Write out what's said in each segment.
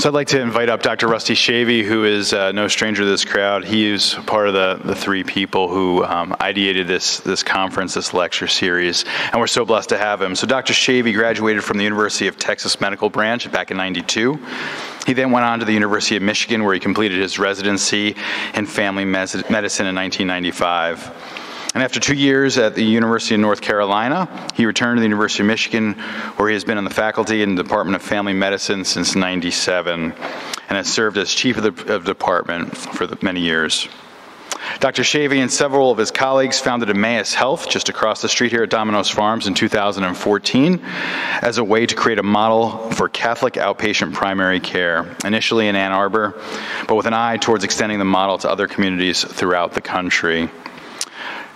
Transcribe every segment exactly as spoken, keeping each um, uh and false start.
So I'd like to invite up Doctor Rusty Chavey, who is uh, no stranger to this crowd. He is part of the, the three people who um, ideated this, this conference, this lecture series, and we're so blessed to have him. So Doctor Chavey graduated from the University of Texas Medical Branch back in ninety-two. He then went on to the University of Michigan, where he completed his residency in family medicine in nineteen ninety-five. And after two years at the University of North Carolina, he returned to the University of Michigan, where he has been on the faculty in the Department of Family Medicine since ninety-seven, and has served as chief of the of department for the, many years. Doctor Chavey and several of his colleagues founded Emmaus Health, just across the street here at Domino's Farms, in two thousand fourteen, as a way to create a model for Catholic outpatient primary care, initially in Ann Arbor, but with an eye towards extending the model to other communities throughout the country.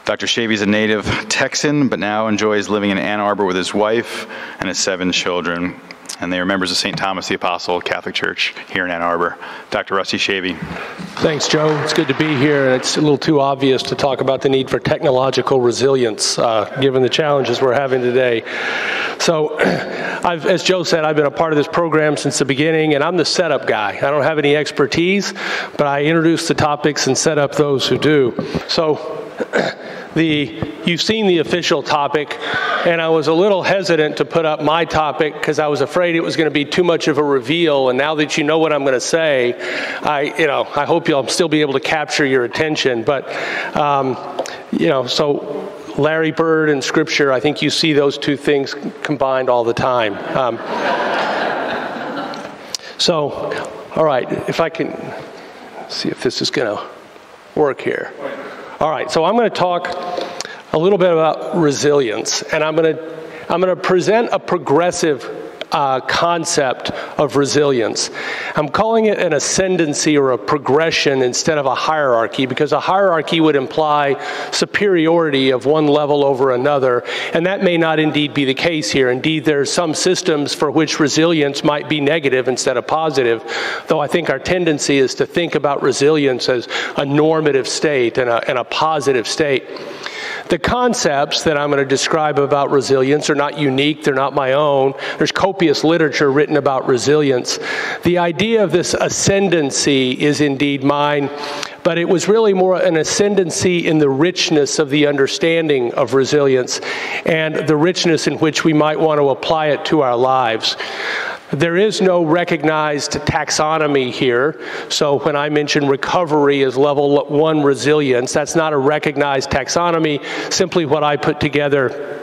Doctor Chavey is a native Texan, but now enjoys living in Ann Arbor with his wife and his seven children. And they are members of Saint Thomas the Apostle Catholic Church here in Ann Arbor. Doctor Rusty Chavey. Thanks, Joe. It's good to be here. It's a little too obvious to talk about the need for technological resilience, uh, given the challenges we're having today. So, I've, as Joe said, I've been a part of this program since the beginning, and I'm the setup guy. I don't have any expertise, but I introduce the topics and set up those who do. So, The, you've seen the official topic, and I was a little hesitant to put up my topic because I was afraid it was going to be too much of a reveal. And now that you know what I'm going to say, I, you know, I hope you'll still be able to capture your attention. But, um, you know, so Larry Bird and Scripture, I think you see those two things combined all the time. Um, so, all right, if I can see if this is going to work here. All right, so I'm going to talk a little bit about resilience, and I'm going to I'm going to present a progressive uh, concept of resilience. I'm calling it an ascendancy or a progression instead of a hierarchy, because a hierarchy would imply superiority of one level over another, and that may not indeed be the case here. Indeed, there are some systems for which resilience might be negative instead of positive, though I think our tendency is to think about resilience as a normative state and a, and a positive state. The concepts that I'm going to describe about resilience are not unique, they're not my own. There's copious literature written about resilience. The idea of this ascendancy is indeed mine, but it was really more an ascendancy in the richness of the understanding of resilience and the richness in which we might want to apply it to our lives. There is no recognized taxonomy here, so when I mention recovery as level one resilience, that's not a recognized taxonomy, simply what I put together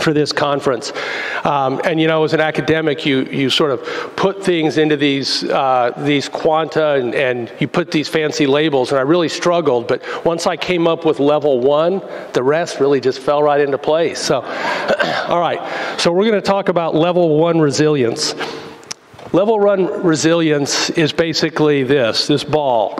for this conference. Um, and you know, as an academic, you, you sort of put things into these, uh, these quanta and, and you put these fancy labels, and I really struggled, but once I came up with level one, the rest really just fell right into place. So, all right, so we're gonna talk about level one resilience. Level one resilience is basically this, this ball.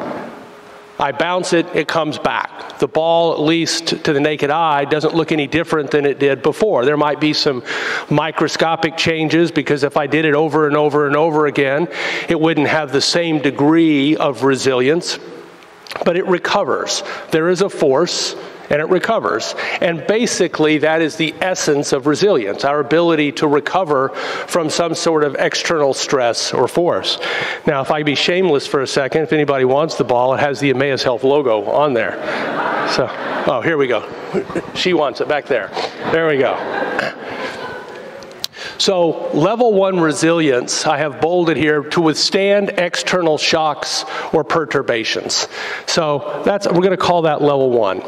I bounce it, it comes back. The ball, at least to the naked eye, doesn't look any different than it did before. There might be some microscopic changes, because if I did it over and over and over again, it wouldn't have the same degree of resilience, but it recovers. There is a force, and it recovers. And basically, that is the essence of resilience, our ability to recover from some sort of external stress or force. Now, if I be shameless for a second, if anybody wants the ball, it has the Emmaus Health logo on there. So, oh, here we go. She wants it back there. There we go. So level one resilience, I have bolded here, to withstand external shocks or perturbations. So that's, we're going to call that level one.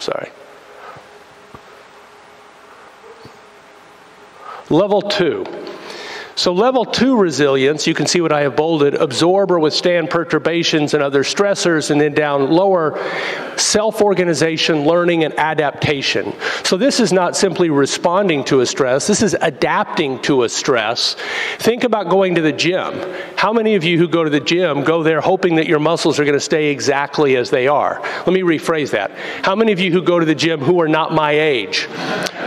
Sorry. Level two. So level two resilience, you can see what I have bolded, absorb or withstand perturbations and other stressors, and then down lower, self-organization, learning, and adaptation. So this is not simply responding to a stress, this is adapting to a stress. Think about going to the gym. How many of you who go to the gym go there hoping that your muscles are going to stay exactly as they are? Let me rephrase that. How many of you who go to the gym who are not my age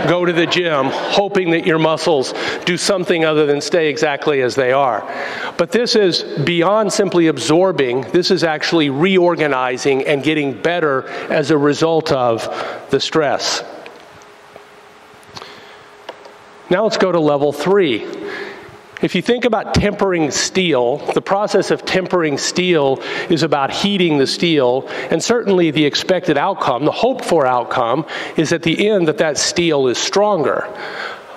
go to the gym hoping that your muscles do something other than stay exactly as they are? But this is beyond simply absorbing, this is actually reorganizing and getting better as a result of the stress. Now let's go to level three. If you think about tempering steel, the process of tempering steel is about heating the steel, and certainly the expected outcome, the hoped-for outcome, is at the end that that steel is stronger.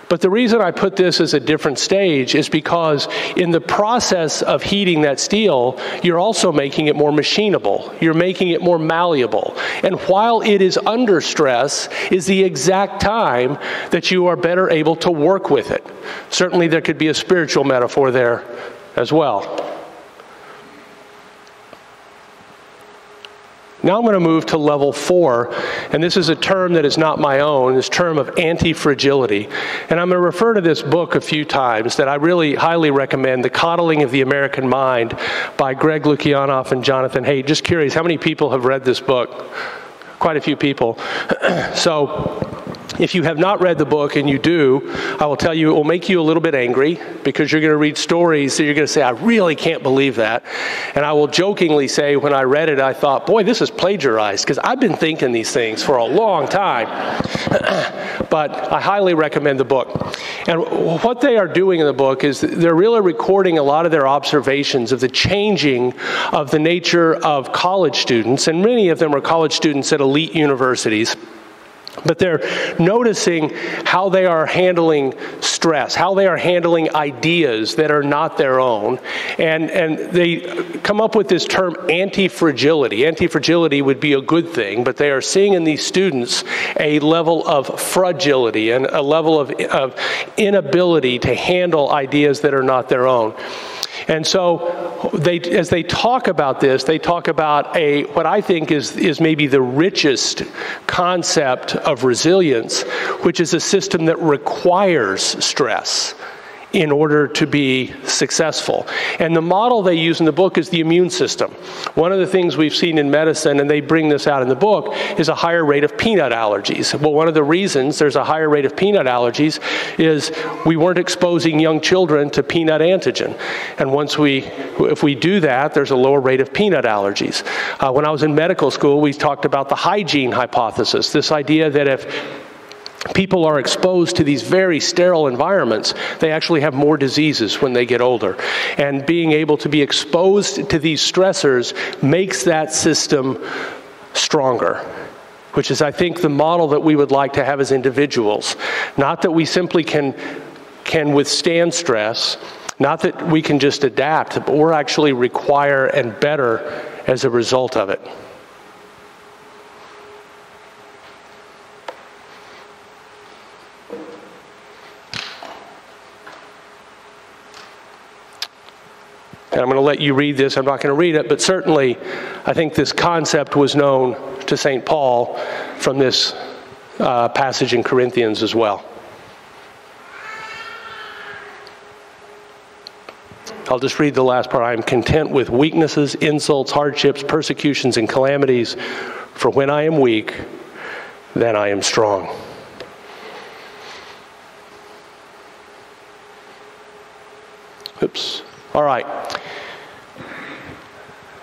But the reason I put this as a different stage is because in the process of heating that steel, you're also making it more machinable. You're making it more malleable. And while it is under stress is the exact time that you are better able to work with it. Certainly there could be a spiritual metaphor there as well. Now I'm going to move to level four, and this is a term that is not my own, this term of anti-fragility. And I'm going to refer to this book a few times that I really highly recommend, The Coddling of the American Mind by Greg Lukianoff and Jonathan Haidt. Just curious, how many people have read this book? Quite a few people. So if you have not read the book, and you do, I will tell you it will make you a little bit angry because you're going to read stories that you're going to say, I really can't believe that. And I will jokingly say when I read it, I thought, boy, this is plagiarized because I've been thinking these things for a long time. But I highly recommend the book. And what they are doing in the book is they're really recording a lot of their observations of the changing of the nature of college students. And many of them are college students at elite universities. But they're noticing how they are handling stress, how they are handling ideas that are not their own. And, and they come up with this term anti-fragility. Anti-fragility would be a good thing, but they are seeing in these students a level of fragility and a level of, of inability to handle ideas that are not their own. And so they, as they talk about this, they talk about a, what I think is, is maybe the richest concept of resilience, which is a system that requires stress in order to be successful. And the model they use in the book is the immune system. One of the things we've seen in medicine, and they bring this out in the book, is a higher rate of peanut allergies. Well, one of the reasons there's a higher rate of peanut allergies is we weren't exposing young children to peanut antigen. And once we, if we do that, there's a lower rate of peanut allergies. Uh, when I was in medical school, we talked about the hygiene hypothesis, this idea that if people are exposed to these very sterile environments, they actually have more diseases when they get older. And being able to be exposed to these stressors makes that system stronger, which is, I think, the model that we would like to have as individuals. Not that we simply can, can withstand stress, not that we can just adapt, but we're actually require and better as a result of it. And I'm going to let you read this. I'm not going to read it, but certainly I think this concept was known to Saint Paul from this uh, passage in Corinthians as well. I'll just read the last part. I am content with weaknesses, insults, hardships, persecutions, and calamities, for when I am weak, then I am strong. Oops. All right.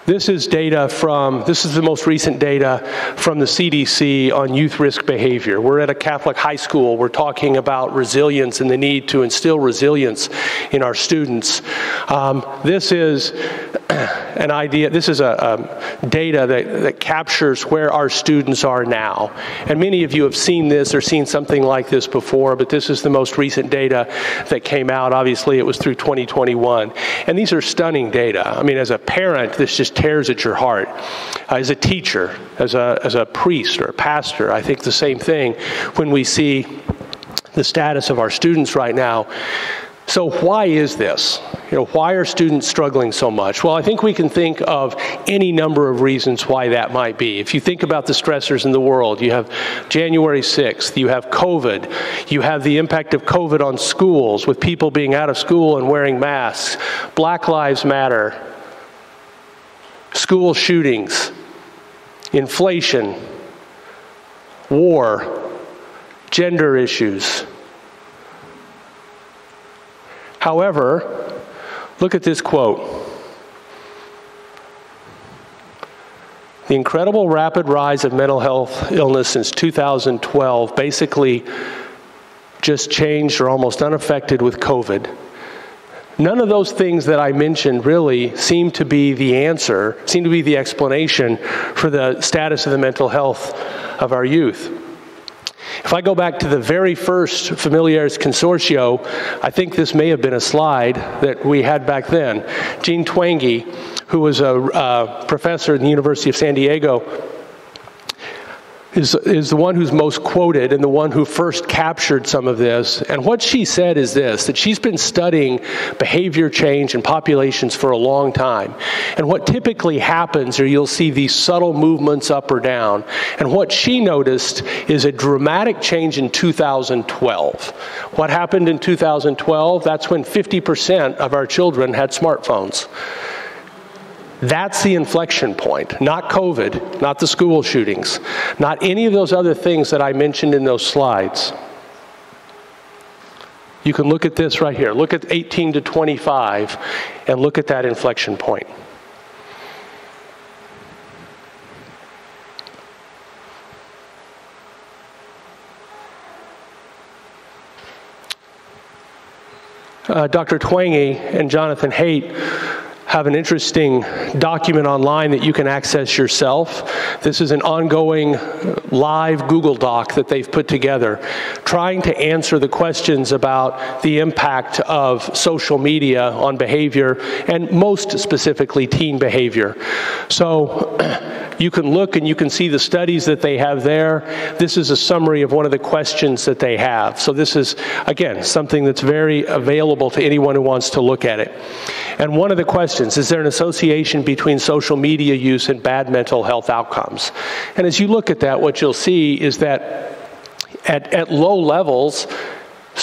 This is data from, this is the most recent data from the C D C on youth risk behavior. We're at a Catholic high school. We're talking about resilience and the need to instill resilience in our students. Um, this is an idea, this is a, a data that, that captures where our students are now. And many of you have seen this or seen something like this before, but this is the most recent data that came out. Obviously, it was through twenty twenty-one. And these are stunning data. I mean, as a parent, this just tears at your heart. Uh, as a teacher, as a, as a priest or a pastor, I think the same thing when we see the status of our students right now. So why is this? You know, why are students struggling so much? Well, I think we can think of any number of reasons why that might be. If you think about the stressors in the world, you have January sixth, you have COVID, you have the impact of COVID on schools with people being out of school and wearing masks, Black Lives Matter, school shootings, inflation, war, gender issues. However, look at this quote. The incredible rapid rise of mental health illness since two thousand twelve basically just changed or almost unaffected with COVID. None of those things that I mentioned really seem to be the answer, seem to be the explanation for the status of the mental health of our youth. If I go back to the very first Familiaris Consortio, I think this may have been a slide that we had back then. Jean Twenge, who was a uh, professor at the University of San Diego, Is, is the one who's most quoted and the one who first captured some of this. And what she said is this, that she's been studying behavior change in populations for a long time. And what typically happens are you'll see these subtle movements up or down. And what she noticed is a dramatic change in two thousand twelve. What happened in two thousand twelve? That's when fifty percent of our children had smartphones. That's the inflection point, not COVID, not the school shootings, not any of those other things that I mentioned in those slides. You can look at this right here. Look at eighteen to twenty-five and look at that inflection point. Uh, Doctor Twenge and Jonathan Haidt have an interesting document online that you can access yourself. This is an ongoing live Google Doc that they've put together, trying to answer the questions about the impact of social media on behavior, and most specifically teen behavior. So you can look and you can see the studies that they have there. This is a summary of one of the questions that they have. So this is, again, something that's very available to anyone who wants to look at it. And one of the questions, is there an association between social media use and bad mental health outcomes? And as you look at that, what you'll see is that at, at low levels,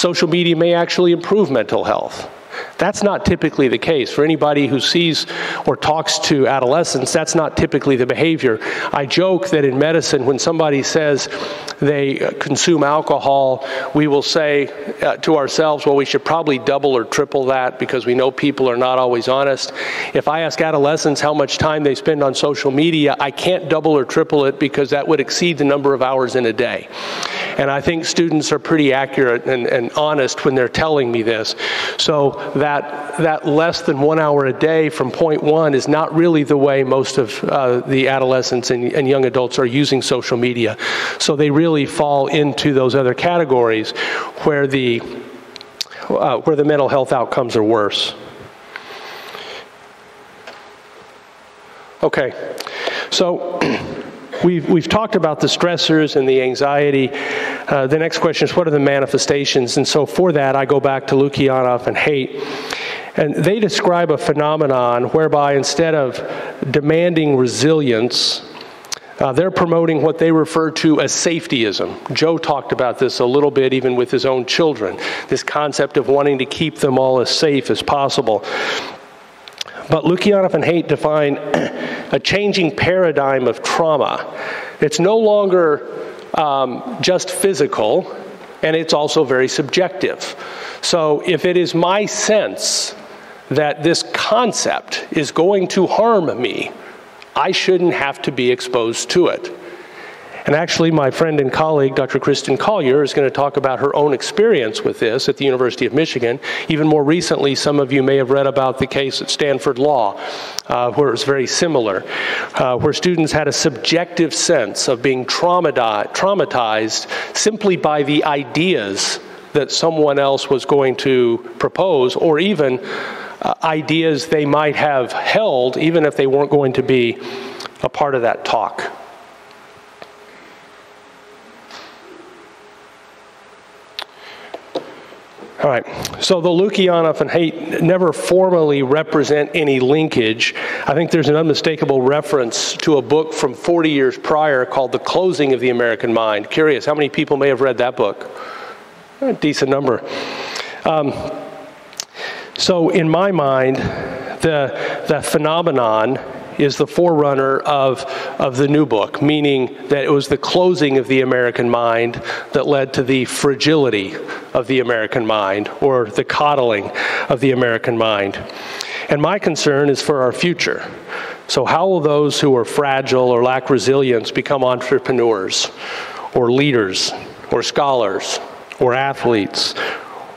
social media may actually improve mental health. That's not typically the case. For anybody who sees or talks to adolescents, that's not typically the behavior. I joke that in medicine, when somebody says they consume alcohol, we will say uh, to ourselves, well, we should probably double or triple that because we know people are not always honest. If I ask adolescents how much time they spend on social media, I can't double or triple it because that would exceed the number of hours in a day. And I think students are pretty accurate and, and honest when they're telling me this. So that, that less than one hour a day from point one is not really the way most of uh, the adolescents and, and young adults are using social media. So they really fall into those other categories where the, uh, where the mental health outcomes are worse. Okay, so We've, we've talked about the stressors and the anxiety. Uh, the next question is, what are the manifestations? And so for that, I go back to Lukianoff and Haidt. And they describe a phenomenon whereby instead of demanding resilience, Uh, they're promoting what they refer to as safetyism. Joe talked about this a little bit even with his own children, this concept of wanting to keep them all as safe as possible. But Lukianoff and Haidt define a changing paradigm of trauma. It's no longer um, just physical, and it's also very subjective. So if it is my sense that this concept is going to harm me, I shouldn't have to be exposed to it. And actually, my friend and colleague, Doctor Kristen Collier, is going to talk about her own experience with this at the University of Michigan. Even more recently, some of you may have read about the case at Stanford Law, uh, where it's very similar, uh, where students had a subjective sense of being traumatized simply by the ideas that someone else was going to propose, or even uh, ideas they might have held, even if they weren't going to be a part of that talk. All right, so the Lukianoff and Haidt never formally represent any linkage. I think there's an unmistakable reference to a book from forty years prior called The Closing of the American Mind. Curious, how many people may have read that book? A decent number. Um, so in my mind, the, the phenomenon is the forerunner of, of the new book, meaning that it was the closing of the American mind that led to the fragility of the American mind, or the coddling of the American mind. And my concern is for our future. So how will those who are fragile or lack resilience become entrepreneurs, or leaders, or scholars, or athletes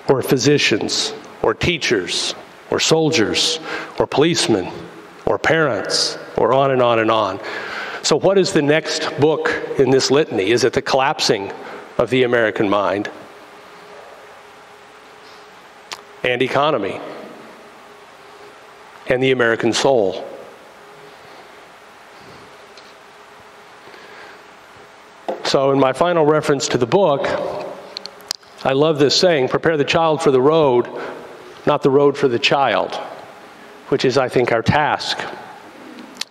or physicians or teachers or soldiers or policemen or parents or on and on and on. So what is the next book in this litany? Is it The Collapsing of the American Mind and Economy and the American Soul? So in my final reference to the book, I love this saying, prepare the child for the road, not the road for the child, which is, I think, our task.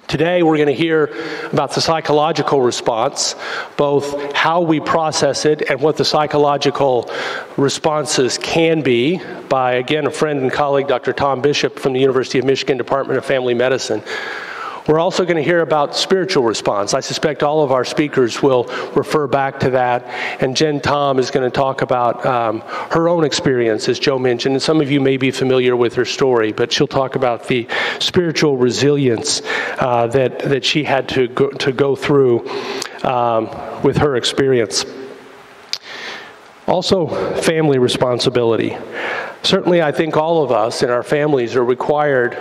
Today, we're going to hear about the psychological response, both how we process it and what the psychological responses can be, by, again, a friend and colleague, Doctor Tom Bishop from the University of Michigan Department of Family Medicine. We're also going to hear about spiritual response. I suspect all of our speakers will refer back to that. And Jen Tom is going to talk about um, her own experience, as Joe mentioned. And some of you may be familiar with her story, but she'll talk about the spiritual resilience uh, that, that she had to go, to go through um, with her experience. Also, family responsibility. Certainly, I think all of us in our families are required,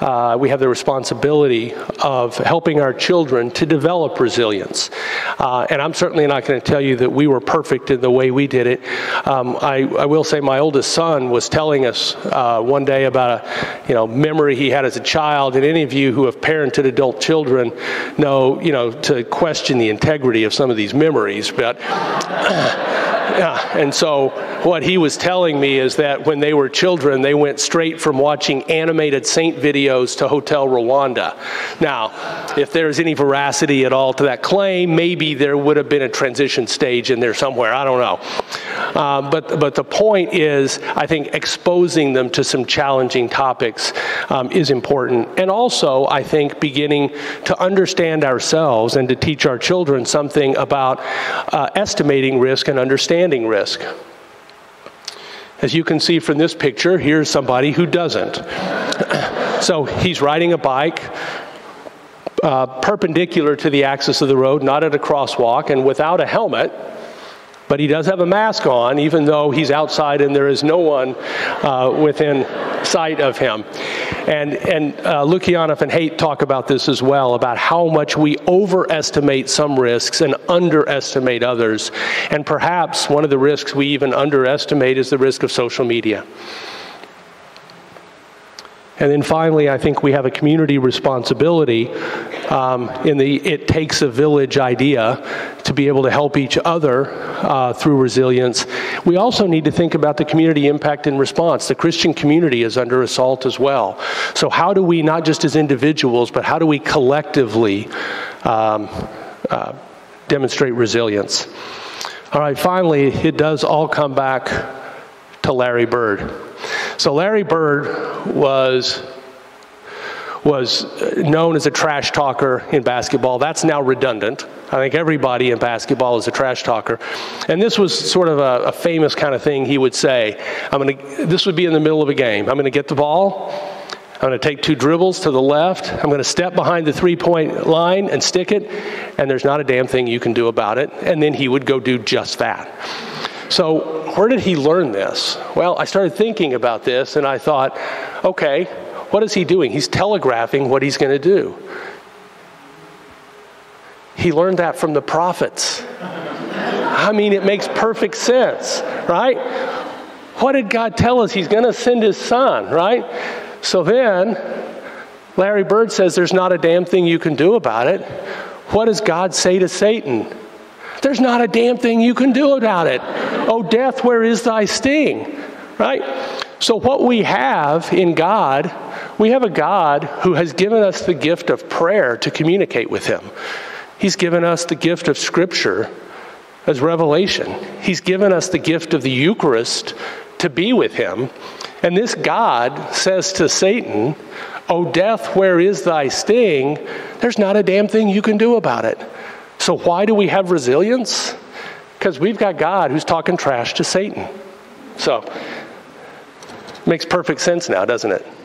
uh, we have the responsibility of helping our children to develop resilience. Uh, and I'm certainly not going to tell you that we were perfect in the way we did it. Um, I, I will say my oldest son was telling us uh, one day about a you know, memory he had as a child, and any of you who have parented adult children know, you know to question the integrity of some of these memories. But yeah, and so what he was telling me is that when they were children, they went straight from watching animated saint videos to Hotel Rwanda. Now, if there's any veracity at all to that claim, maybe there would have been a transition stage in there somewhere. I don't know. Uh, but, but the point is, I think exposing them to some challenging topics um, is important. And also, I think, beginning to understand ourselves and to teach our children something about uh, estimating risk and understanding risk. As you can see from this picture, here's somebody who doesn't. So he's riding a bike uh, perpendicular to the axis of the road, not at a crosswalk, and without a helmet, but he does have a mask on, even though he's outside and there is no one uh, within sight of him. And, and uh, Lukianoff and Haidt talk about this as well, about how much we overestimate some risks and underestimate others. And perhaps one of the risks we even underestimate is the risk of social media. And then finally, I think we have a community responsibility um, in the it takes a village idea to be able to help each other uh, through resilience. We also need to think about the community impact and response. The Christian community is under assault as well. So how do we, not just as individuals, but how do we collectively um, uh, demonstrate resilience? All right, finally, it does all come back to Larry Bird. So Larry Bird was, was known as a trash talker in basketball. That's now redundant. I think everybody in basketball is a trash talker. And this was sort of a, a famous kind of thing he would say. I'm gonna, this would be in the middle of a game. I'm going to get the ball. I'm going to take two dribbles to the left. I'm going to step behind the three-point line and stick it. And there's not a damn thing you can do about it. And then he would go do just that. So where did he learn this? Well, I started thinking about this, and I thought, okay, what is he doing? He's telegraphing what he's going to do. He learned that from the prophets. I mean, it makes perfect sense, right? What did God tell us? He's going to send his son, right? So then Larry Bird says there's not a damn thing you can do about it. What does God say to Satan? There's not a damn thing you can do about it. Oh, death, where is thy sting? Right? So what we have in God, we have a God who has given us the gift of prayer to communicate with him. He's given us the gift of Scripture as revelation. He's given us the gift of the Eucharist to be with him. And this God says to Satan, oh, death, where is thy sting? There's not a damn thing you can do about it. So why do we have resilience? Because we've got God who's talking trash to Satan. So, makes perfect sense now, doesn't it?